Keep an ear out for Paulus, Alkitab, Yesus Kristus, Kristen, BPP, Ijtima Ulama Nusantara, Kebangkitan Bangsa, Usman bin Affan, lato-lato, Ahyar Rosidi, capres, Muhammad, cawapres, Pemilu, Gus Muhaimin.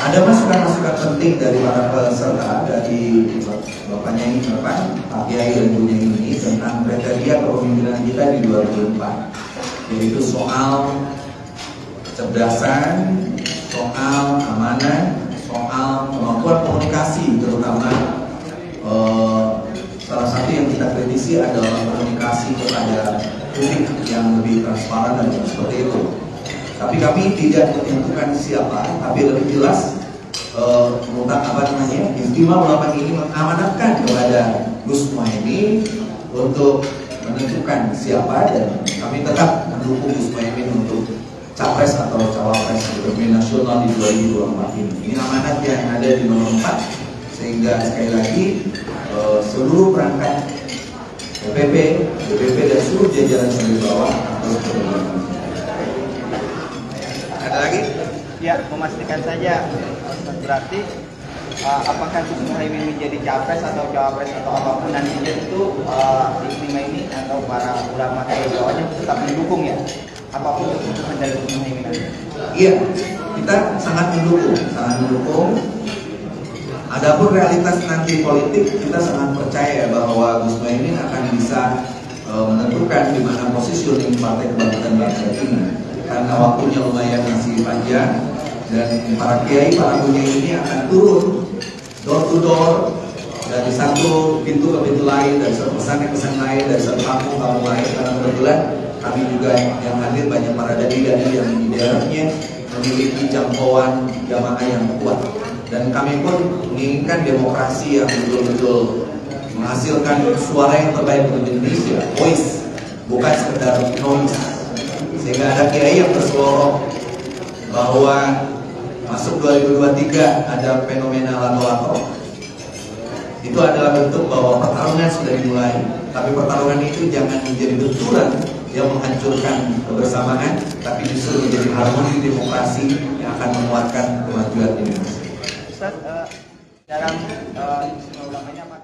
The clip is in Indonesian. Ada masukan-masukan penting dari para peserta dari Bapaknya ini Bapak Kiai dan Bunya ini tentang kriteria kepemimpinan kita di 2004, yaitu soal kecerdasan, soal amanah, soal kemampuan komunikasi, terutama salah satu yang kita kritisi adalah komunikasi kepada publik yang lebih transparan dan seperti itu. Tapi kami tidak menentukan siapa, tapi lebih jelas Ijtima Ulama ini mengamanatkan kepada Gus Muhaimin untuk menentukan siapa, dan kami tetap mendukung Gus Muhaimin untuk capres atau cawapres pemilu nasional di 2024 ini. Ini amanat yang ada di nomor 4, sehingga sekali lagi seluruh perangkat BPP, BPP dan seluruh jajaran dari bawah harus berkomitmen. Ada lagi? Ya, memastikan saja. Berarti apakah Gus Muhaimin menjadi capres atau cawapres atau apapun nantinya itu Ijtima ini atau para ulama dari bawahnya tetap mendukung ya? Apapun keputusan dari Gus Muhaimin? Iya, kita sangat mendukung, Adapun realitas nanti politik, kita sangat percaya bahwa Gus Muhaimin akan bisa menentukan di mana posisioning Partai Kebangkitan Bangsa ini. Karena waktunya lumayan masih panjang, dan para kiai, para punya ini akan turun door to door dari satu pintu ke pintu lain, dari satu pesan ke pesan lain, dari satu kampung lain. Karena kebetulan kami juga yang hadir banyak para dai-dai yang di daerahnya memiliki jangkauan jamaah yang kuat, dan kami pun menginginkan demokrasi yang betul-betul menghasilkan suara yang terbaik untuk Indonesia, voice, bukan sekedar noise. Sehingga ada kiai yang berseloroh bahwa masuk 2023 ada fenomena lato-lato. Itu adalah bentuk bahwa pertarungan sudah dimulai, tapi pertarungan itu jangan menjadi benturan yang menghancurkan kebersamaan, tapi justru menjadi harmoni demokrasi yang akan menguatkan kemajuan Indonesia. Ustaz, dalam